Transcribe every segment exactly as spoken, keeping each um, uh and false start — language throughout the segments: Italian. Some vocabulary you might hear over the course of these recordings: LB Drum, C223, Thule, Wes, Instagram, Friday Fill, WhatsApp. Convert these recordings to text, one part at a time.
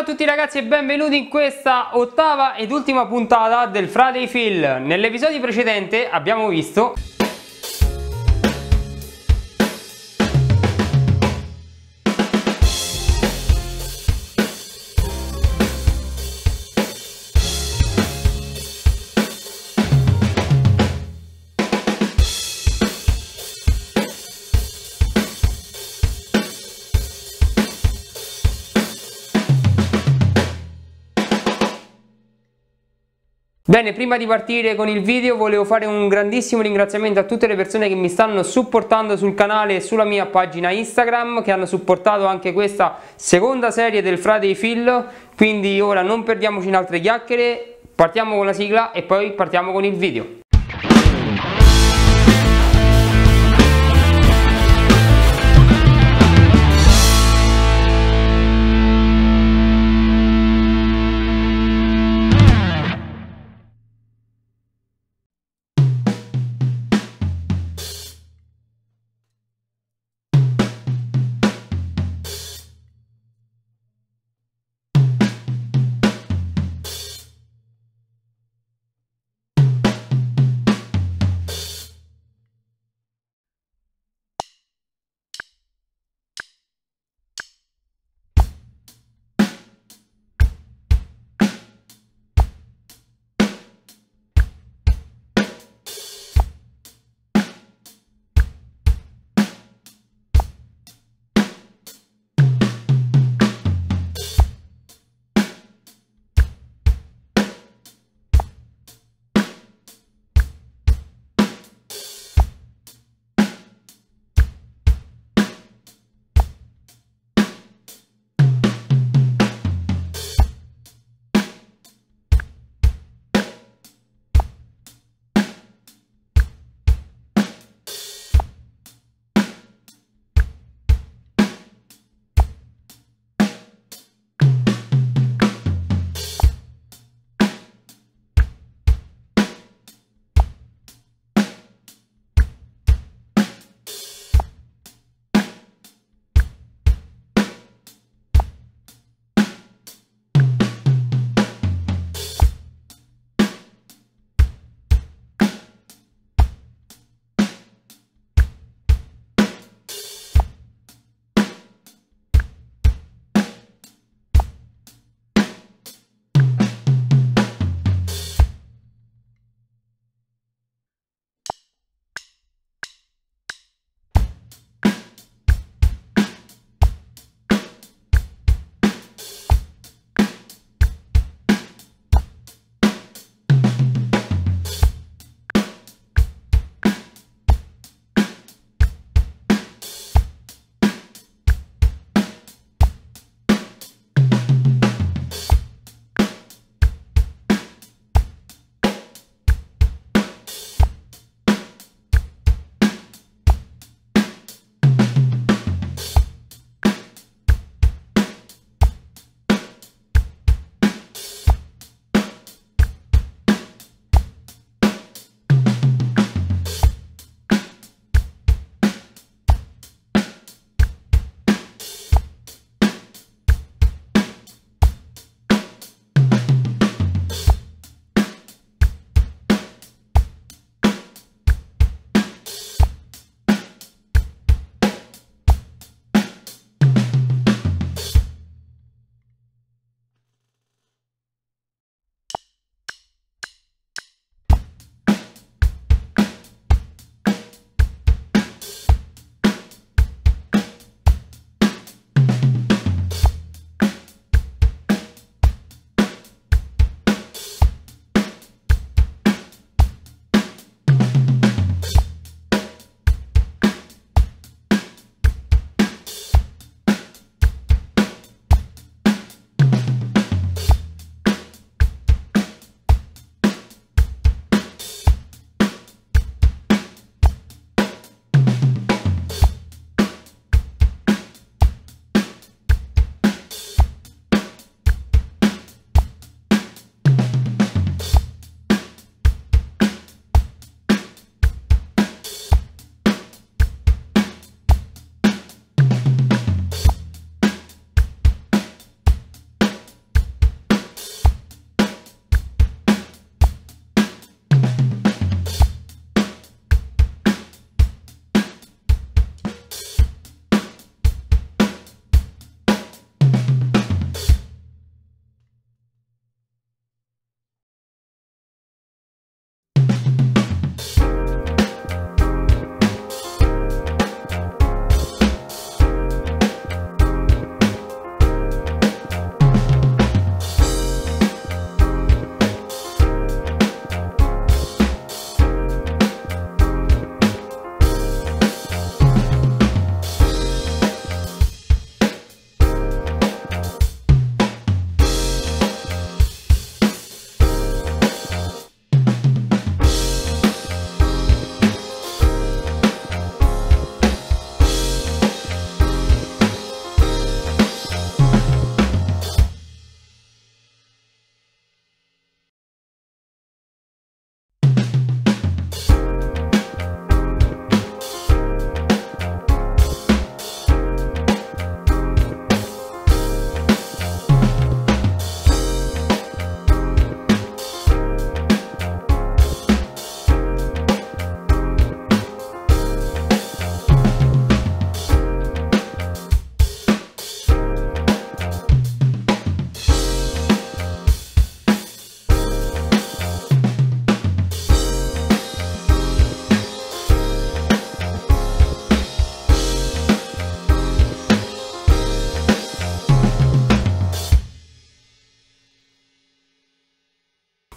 Ciao a tutti ragazzi e benvenuti in questa ottava ed ultima puntata del Friday Fill. Nell'episodio precedente abbiamo visto Bene, prima di partire con il video volevo fare un grandissimo ringraziamento a tutte le persone che mi stanno supportando sul canale e sulla mia pagina Instagram, che hanno supportato anche questa seconda serie del Friday Fill. Quindi ora non perdiamoci in altre chiacchiere, partiamo con la sigla e poi partiamo con il video.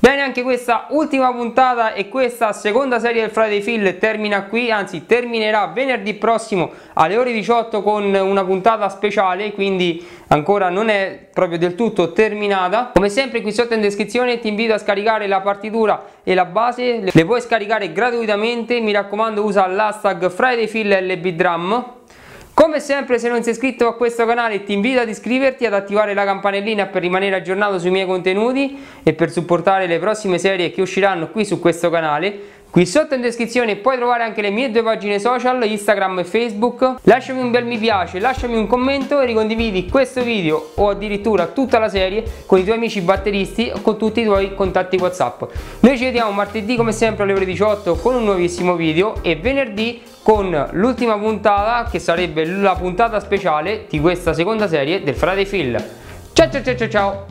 Bene, anche questa ultima puntata e questa seconda serie del Friday Fill termina qui, anzi terminerà venerdì prossimo alle ore diciotto con una puntata speciale, quindi ancora non è proprio del tutto terminata. Come sempre qui sotto in descrizione ti invito a scaricare la partitura e la base, le puoi scaricare gratuitamente, mi raccomando usa l'hashtag Friday Fill L B Drum. Come sempre, se non sei iscritto a questo canale ti invito ad iscriverti, ad attivare la campanellina per rimanere aggiornato sui miei contenuti e per supportare le prossime serie che usciranno qui su questo canale. Qui sotto in descrizione puoi trovare anche le mie due pagine social, Instagram e Facebook. Lasciami un bel mi piace, lasciami un commento e ricondividi questo video o addirittura tutta la serie con i tuoi amici batteristi o con tutti i tuoi contatti WhatsApp. Noi ci vediamo martedì come sempre alle ore diciotto con un nuovissimo video e venerdì con l'ultima puntata che sarebbe la puntata speciale di questa seconda serie del Friday Fill. Ciao ciao ciao ciao ciao!